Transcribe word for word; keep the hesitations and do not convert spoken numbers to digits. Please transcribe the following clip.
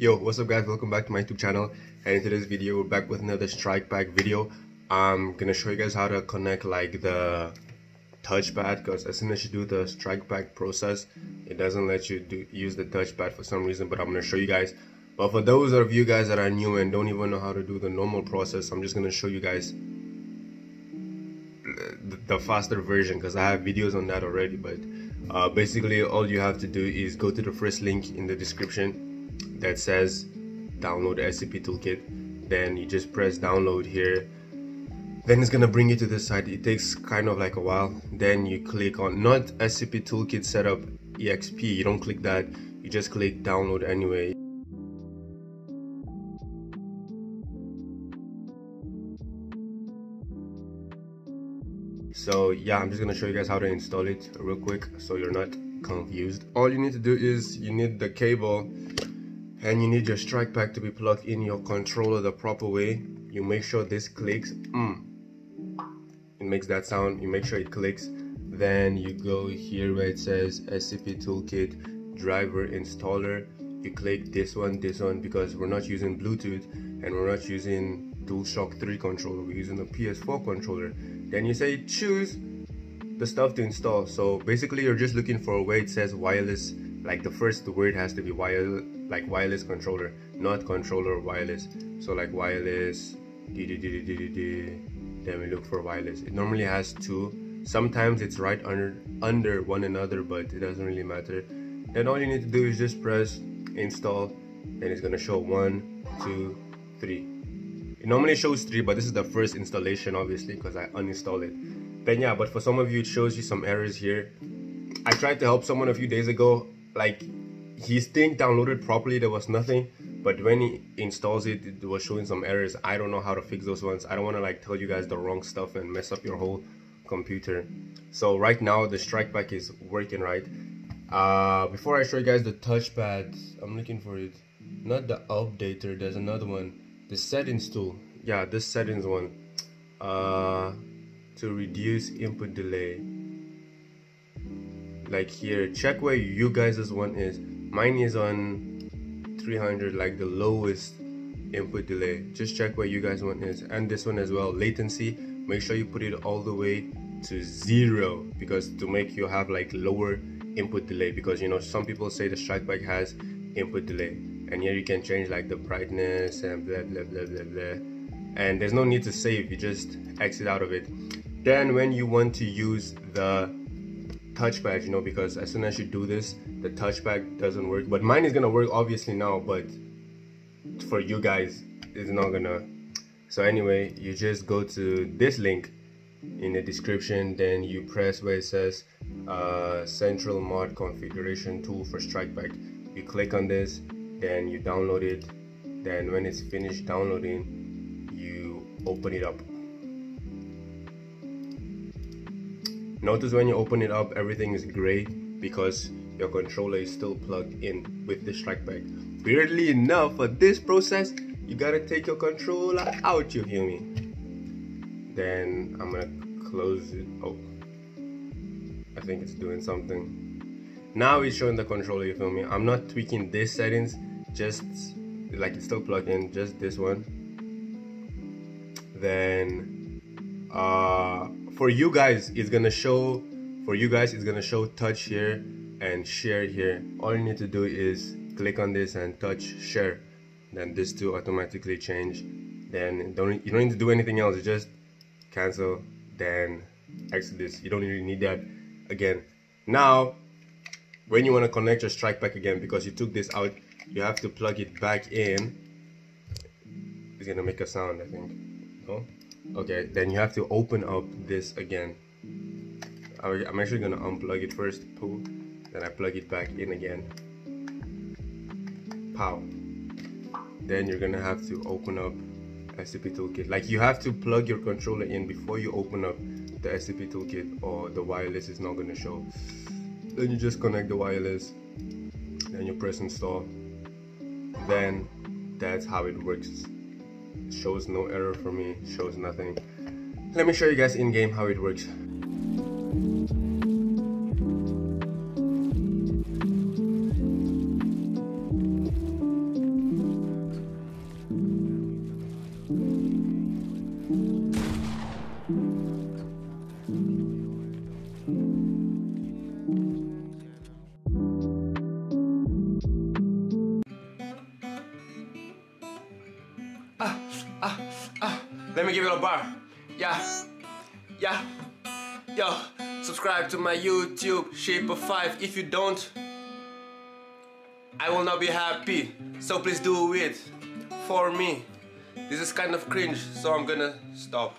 Yo, what's up guys, welcome back to my YouTube channel, and in today's video we're back with another Strike Pack video. I'm gonna show you guys how to connect like the touchpad, because as soon as you do the Strike Pack process it doesn't let you do, use the touchpad for some reason, but I'm gonna show you guys. But for those of you guys that are new and don't even know how to do the normal process, I'm just gonna show you guys the faster version because I have videos on that already. But uh, basically all you have to do is go to the first link in the description that says download S C P Toolkit, then you just press download here, then it's gonna bring you to this site. It takes kind of like a while. Then you click on not S C P Toolkit Setup E X P, you don't click that, you just click download anyway. So yeah, I'm just gonna show you guys how to install it real quick so you're not confused. All you need to do is you need the cable and you need your Strike Pack to be plugged in your controller the proper way. You make sure this clicks, mm. it makes that sound, you make sure it clicks, then you go here where it says S C P Toolkit driver installer, you click this one, this one, because we're not using Bluetooth and we're not using DualShock three controller, we're using a P S four controller. Then you say choose the stuff to install. So basically you're just looking for where it says wireless, like the first word has to be wireless, like wireless controller, not controller wireless. So like wireless, de -de -de -de -de -de -de. Then we look for wireless. It normally has two. Sometimes it's right under under one another, but it doesn't really matter. Then all you need to do is just press install, and it's gonna show one, two, three. It normally shows three, but this is the first installation, obviously, because I uninstalled it. Then yeah, but for some of you, it shows you some errors here. I tried to help someone a few days ago, like. His thing downloaded properly, there was nothing, but when he installs it, it was showing some errors. I don't know how to fix those ones. I don't want to like tell you guys the wrong stuff and mess up your whole computer. So right now the Strike Pack is working right. Uh, before I show you guys the touchpad, I'm looking for it. Not the updater, there's another one. The settings tool. Yeah, this settings one. Uh, to reduce input delay. Like here, check where you guys' one is. Mine is on three hundred, like the lowest input delay. Just check where you guys one is, and this one as well. Latency, make sure you put it all the way to zero, because to make you have like lower input delay, because you know some people say the Strike Pack has input delay, and here you can change like the brightness and blah blah blah blah blah, and there's no need to save, you just exit out of it. Then when you want to use the touchpad, you know, because as soon as you do this the touchpad doesn't work, but mine is gonna work obviously now, but for you guys it's not gonna. So anyway, you just go to this link in the description, then you press where it says uh, Central M O D Configuration Tool for Strike Pack. You click on this, then you download it, then when it's finished downloading you open it up. Notice when you open it up everything is gray because your controller is still plugged in with the Strike Pack. Weirdly enough, for this process you gotta take your controller out, you hear me? Then I'm gonna close it. Oh, I think it's doing something. Now it's showing the controller, you feel me? I'm not tweaking these settings, just like it's still plugged in, just this one. Then uh for you guys it's gonna show for you guys it's gonna show touch here and share here. All you need to do is click on this and touch share, then these two automatically change. Then don't you don't need to do anything else, you just cancel, then exit this. You don't really need that again. Now when you want to connect your Strike Pack again, because you took this out, you have to plug it back in. It's gonna make a sound, I think. No? Okay, then you have to open up this again. I'm actually gonna unplug it first, poo, then I plug it back in again, pow. Then you're gonna have to open up S C P Toolkit. Like you have to plug your controller in before you open up the S C P Toolkit, or the wireless is not gonna show. Then you just connect the wireless, then you press install. Then that's how it works. Shows no error for me, shows nothing. Let me show you guys in game how it works. Let me give it a bar. Yeah, yeah, yo, subscribe to my YouTube, Sheep of five. If you don't, I will not be happy. So please do it for me. This is kind of cringe, so I'm gonna stop.